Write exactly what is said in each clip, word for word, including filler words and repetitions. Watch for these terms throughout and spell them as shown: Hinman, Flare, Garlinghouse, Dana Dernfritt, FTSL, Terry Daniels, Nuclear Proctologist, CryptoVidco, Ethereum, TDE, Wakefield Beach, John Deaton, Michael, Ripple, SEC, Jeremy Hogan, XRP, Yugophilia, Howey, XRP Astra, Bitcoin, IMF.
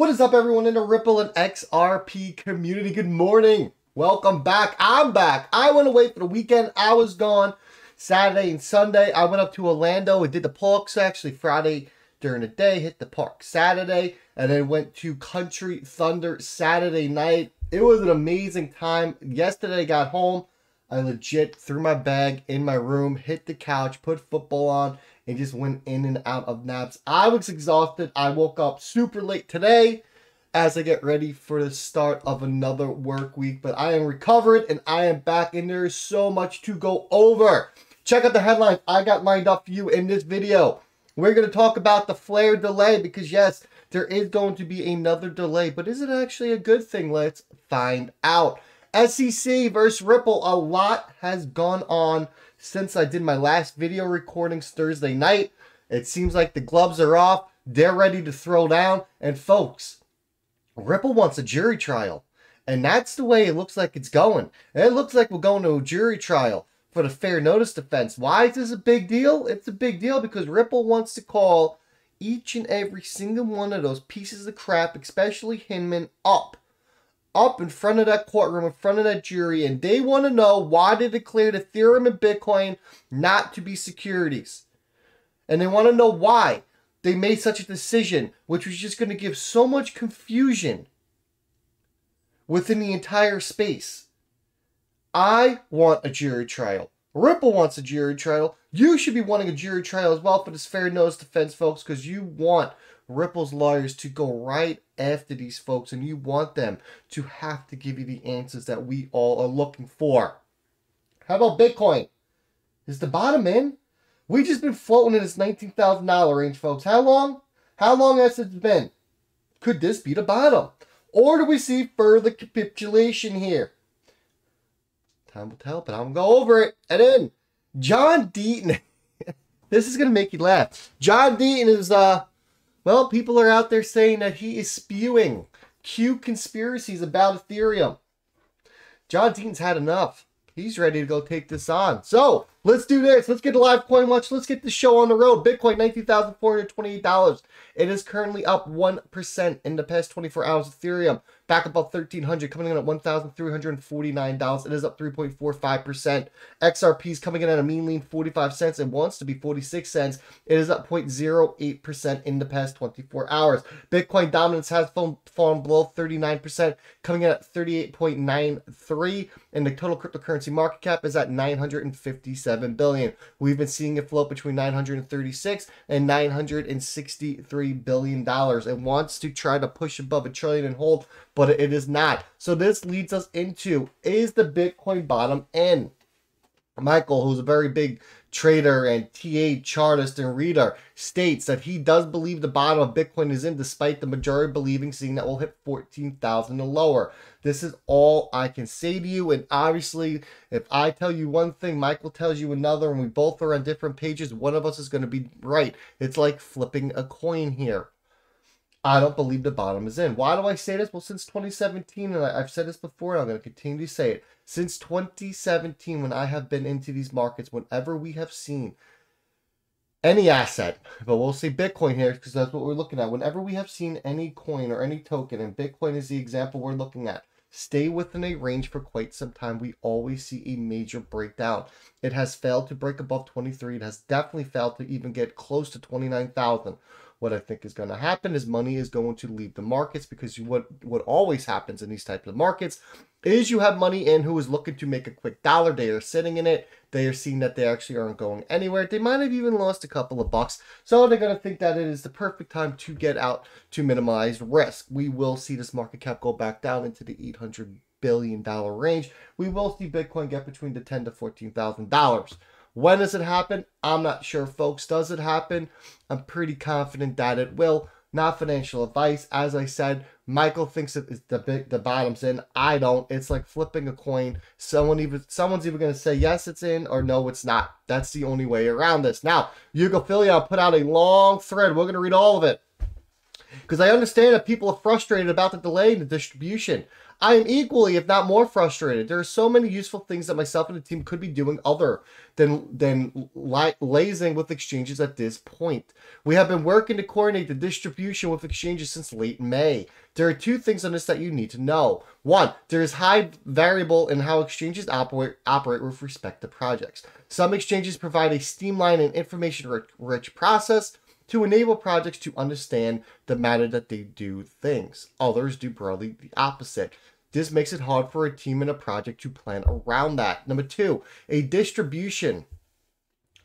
What is up, everyone in the Ripple and X R P community? Good morning. Welcome back. I'm back. I went away for the weekend. I was gone Saturday and Sunday. I went up to Orlando and did the parks actually Friday during the day, hit the park Saturday, and then went to Country Thunder Saturday night. It was an amazing time. Yesterday I got home. I legit threw my bag in my room, hit the couch, put football on, and just went in and out of naps. I was exhausted. I woke up super late today as I get ready for the start of another work week. But I am recovered and I am back, and there is so much to go over. Check out the headlines I got lined up for you in this video. We're going to talk about the Flare delay because, yes, there is going to be another delay. But is it actually a good thing? Let's find out. S E C versus Ripple. A lot has gone on since I did my last video recordings Thursday night. It seems like the gloves are off. They're ready to throw down. And folks, Ripple wants a jury trial. And that's the way it looks like it's going. And it looks like we're going to a jury trial for the fair notice defense. Why is this a big deal? It's a big deal because Ripple wants to call each and every single one of those pieces of crap, especially Hinman, up. up in front of that courtroom, in front of that jury, and they want to know why they declared Ethereum and Bitcoin not to be securities. And they want to know why they made such a decision, which was just going to give so much confusion within the entire space. I want a jury trial. Ripple wants a jury trial. You should be wanting a jury trial as well for this fair notice defense, folks, because you want Ripple's lawyers to go right after these folks, and you want them to have to give you the answers that we all are looking for. How about Bitcoin? Is the bottom in? We've just been floating in this nineteen thousand dollar range, folks. How long? How long has it been? Could this be the bottom? Or do we see further capitulation here? Time will tell, but I'm going to go over it. And then, John Deaton. This is going to make you laugh. John Deaton is, uh, well, people are out there saying that he is spewing Q conspiracies about Ethereum. John Deaton's had enough. He's ready to go take this on. So, let's do this. Let's get a live coin watch. Let's get the show on the road. Bitcoin, nineteen thousand four hundred twenty-eight dollars. It is currently up one percent in the past twenty-four hours. Ethereum, back above thirteen hundred dollars, coming in at one thousand three hundred forty-nine dollars. It is up three point four five percent. X R P is coming in at a mean lean forty-five cents and wants to be forty-six cents. It is up zero point zero eight percent in the past twenty-four hours. Bitcoin dominance has fallen, fallen below thirty-nine percent, coming in at thirty-eight point nine three. And the total cryptocurrency market cap is at nine hundred fifty-seven billion dollars. We've been seeing it float between nine hundred thirty-six and nine hundred sixty-three billion dollars. It wants to try to push above a trillion and hold, but it is not. So this leads us into, is the Bitcoin bottom in? Michael, who's a very big trader and T A chartist and reader, states that he does believe the bottom of Bitcoin is in, despite the majority believing seeing that will hit fourteen thousand and lower. This is all I can say to you, and obviously if I tell you one thing, Michael tells you another, and we both are on different pages, one of us is going to be right. It's like flipping a coin here. I don't believe the bottom is in. Why do I say this? Well, since twenty seventeen, and I've said this before, and I'm going to continue to say it. Since twenty seventeen, when I have been into these markets, whenever we have seen any asset, but we'll say Bitcoin here because that's what we're looking at. Whenever we have seen any coin or any token, and Bitcoin is the example we're looking at, stay within a range for quite some time, we always see a major breakdown. It has failed to break above twenty-three. It has definitely failed to even get close to twenty-nine thousand. What I think is going to happen is money is going to leave the markets, because you, what, what always happens in these types of markets is you have money in who is looking to make a quick dollar. They are sitting in it. They are seeing that they actually aren't going anywhere. They might have even lost a couple of bucks. So they're going to think that it is the perfect time to get out to minimize risk. We will see this market cap go back down into the eight hundred billion dollar range. We will see Bitcoin get between the ten thousand dollars to fourteen thousand dollars. When does it happen? I'm not sure, folks. Does it happen? I'm pretty confident that it will. Not financial advice. As I said, Michael thinks that the big, the bottom's in. I don't. It's like flipping a coin. Someone even someone's even going to say, yes, it's in, or no, it's not. That's the only way around this. Now, Yugophilia put out a long thread. We're going to read all of it, because I understand that people are frustrated about the delay in the distribution. I am equally, if not more, frustrated. There are so many useful things that myself and the team could be doing other than, than la lazing with exchanges at this point. We have been working to coordinate the distribution with exchanges since late May. There are two things on this that you need to know. One, there is high variable in how exchanges operate, operate with respect to projects. Some exchanges provide a streamlined and information-rich process to enable projects to understand the manner that they do things. Others do broadly the opposite. This makes it hard for a team and a project to plan around that. Number two, a distribution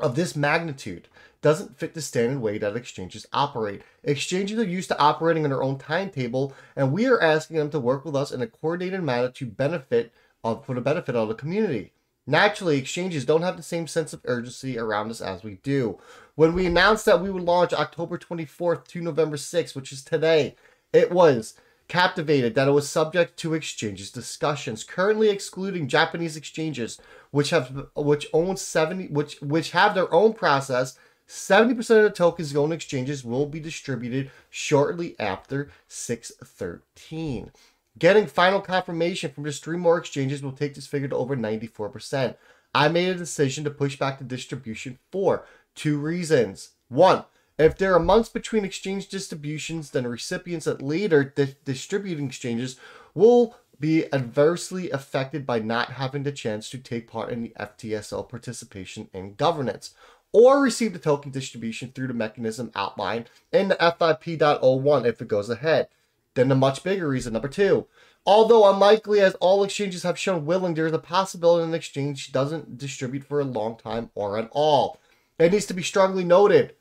of this magnitude doesn't fit the standard way that exchanges operate. Exchanges are used to operating on their own timetable, and we are asking them to work with us in a coordinated manner to benefit of, for the benefit of the community. Naturally, exchanges don't have the same sense of urgency around us as we do. When we announced that we would launch October twenty-fourth to November sixth, which is today, it was captivated that it was subject to exchanges discussions, currently excluding Japanese exchanges, which have which own seventy which which have their own process. seventy percent of the tokens on exchanges will be distributed shortly after six thirteen. Getting final confirmation from just three more exchanges will take this figure to over ninety-four percent. I made a decision to push back the distribution for two reasons. One, if there are months between exchange distributions, then recipients at later di distributing exchanges will be adversely affected by not having the chance to take part in the F T S L participation and governance, or receive the token distribution through the mechanism outlined in the F I P dot oh one if it goes ahead. Then the much bigger reason, number two. Although unlikely, as all exchanges have shown willing, there is a possibility an exchange doesn't distribute for a long time or at all. It needs to be strongly noted.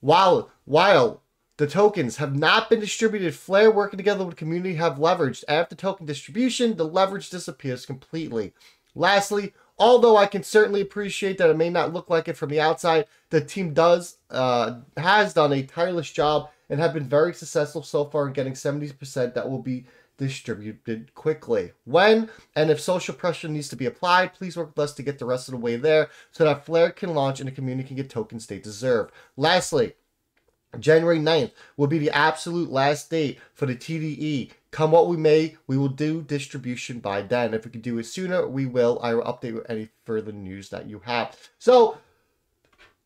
While, while the tokens have not been distributed, Flare working together with the community have leveraged. After token distribution, the leverage disappears completely. Lastly, although I can certainly appreciate that it may not look like it from the outside, the team does uh, has done a tireless job and have been very successful so far in getting seventy percent that will be distributed quickly. When and if social pressure needs to be applied, please work with us to get the rest of the way there so that Flare can launch and the community can get tokens they deserve. Lastly, January ninth will be the absolute last date for the T D E. Come what we may, we will do distribution by then. If we can do it sooner, we will. I will update with any further news that you have. So,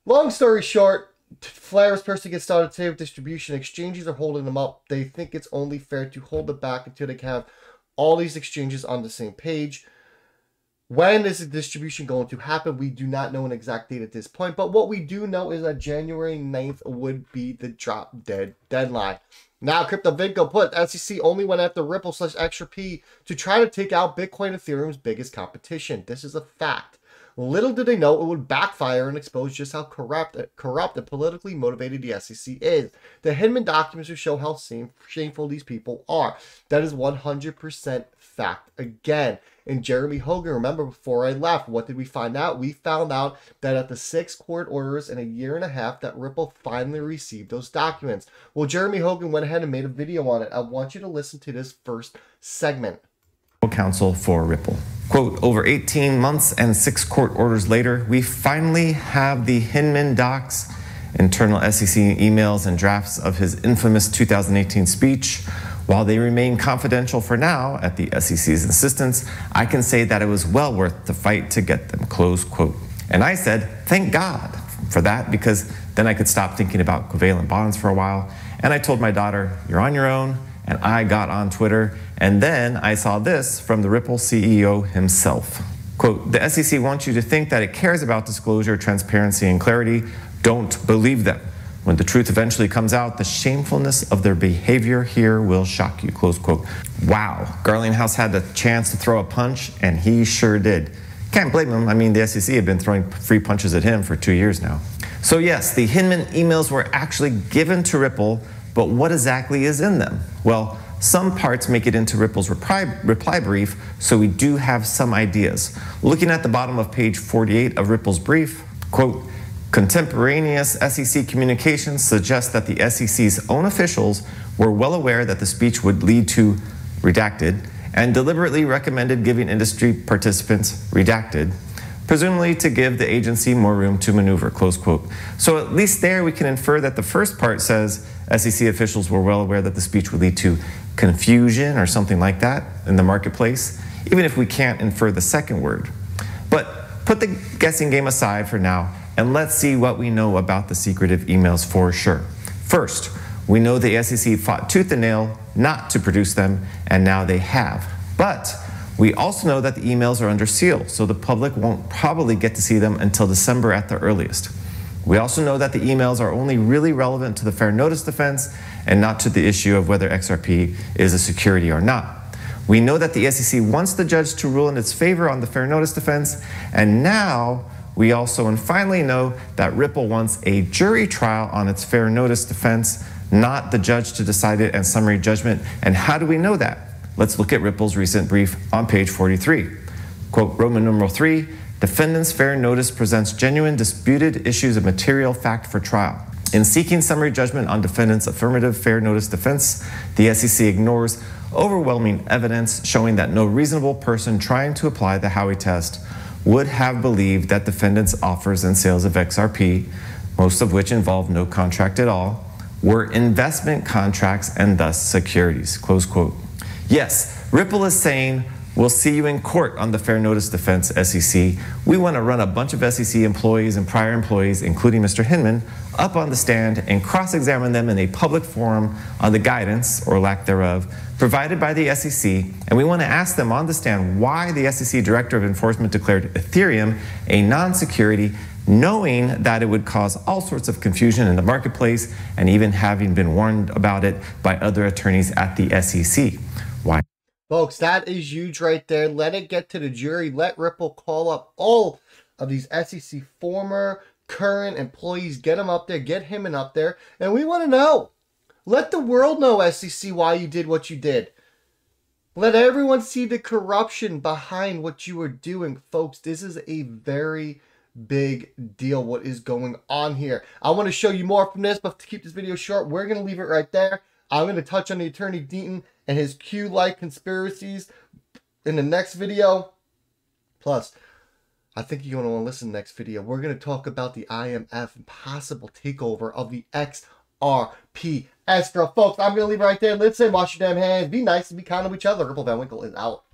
long story short, Flare is supposed to get started today with distribution. Exchanges are holding them up. They think it's only fair to hold it back until they can have all these exchanges on the same page. When is the distribution going to happen? We do not know an exact date at this point, but what we do know is that January ninth would be the drop dead deadline. Now, CryptoVidco put S E C only went after Ripple slash X R P to try to take out Bitcoin, Ethereum's biggest competition. This is a fact. Little did they know it would backfire and expose just how corrupt, corrupt and politically motivated the S E C is. The Hinman documents will show how shameful these people are. That is one hundred percent fact again. And Jeremy Hogan, remember before I left, what did we find out? We found out that at the six court orders in a year and a half that Ripple finally received those documents. Well, Jeremy Hogan went ahead and made a video on it. I want you to listen to this first segment. Counsel for Ripple. Quote, over eighteen months and six court orders later, we finally have the Hinman docs, internal S E C emails and drafts of his infamous two thousand eighteen speech. While they remain confidential for now, at the S E C's insistence, I can say that it was well worth the fight to get them, close quote. And I said, thank God for that, because then I could stop thinking about covalent bonds for a while. And I told my daughter, you're on your own. And I got on Twitter, and then I saw this from the Ripple C E O himself. Quote, the S E C wants you to think that it cares about disclosure, transparency, and clarity. Don't believe them. When the truth eventually comes out, the shamefulness of their behavior here will shock you, close quote. Wow, Garlinghouse had the chance to throw a punch, and he sure did. Can't blame him. I mean, the S E C had been throwing free punches at him for two years now. So yes, the Hinman emails were actually given to Ripple. But what exactly is in them? Well, some parts make it into Ripple's reply brief, so we do have some ideas. Looking at the bottom of page forty-eight of Ripple's brief, quote, contemporaneous S E C communications suggest that the S E C's own officials were well aware that the speech would lead to redacted and deliberately recommended giving industry participants redacted, presumably to give the agency more room to maneuver, close quote. So at least there we can infer that the first part says S E C officials were well aware that the speech would lead to confusion or something like that in the marketplace, even if we can't infer the second word. But put the guessing game aside for now, and let's see what we know about the secretive emails for sure. First, we know the S E C fought tooth and nail not to produce them, and now they have. But we also know that the emails are under seal, so the public won't probably get to see them until December at the earliest. We also know that the emails are only really relevant to the fair notice defense and not to the issue of whether X R P is a security or not. We know that the S E C wants the judge to rule in its favor on the fair notice defense, and now we also and finally know that Ripple wants a jury trial on its fair notice defense, not the judge to decide it and summary judgment. And how do we know that? Let's look at Ripple's recent brief on page forty-three. Quote, Roman numeral three, defendant's fair notice presents genuine disputed issues of material fact for trial. In seeking summary judgment on defendant's affirmative fair notice defense, the S E C ignores overwhelming evidence showing that no reasonable person trying to apply the Howey test would have believed that defendants' offers and sales of X R P, most of which involve no contract at all, were investment contracts and thus securities, close quote. Yes, Ripple is saying, we'll see you in court on the fair notice defense, S E C. We want to run a bunch of S E C employees and prior employees, including Mister Hinman, up on the stand and cross-examine them in a public forum on the guidance, or lack thereof, provided by the S E C, and we want to ask them on the stand why the S E C Director of Enforcement declared Ethereum a non-security, knowing that it would cause all sorts of confusion in the marketplace, and even having been warned about it by other attorneys at the S E C. Why? Folks, that is huge right there. Let it get to the jury. Let Ripple call up all of these S E C former, current employees. Get them up there. Get him and up there. And we want to know. Let the world know, S E C, why you did what you did. Let everyone see the corruption behind what you are doing. Folks, this is a very big deal, what is going on here. I want to show you more from this, but to keep this video short, we're going to leave it right there. I'm going to touch on the attorney Deaton and his Q-like conspiracies in the next video. Plus, I think you're going to want to listen to the next video. We're going to talk about the I M F and possible takeover of the X R P Astra. Folks, I'm going to leave it right there. Listen, wash your damn hands. Be nice and be kind to each other. Ripple Van Winkle is out.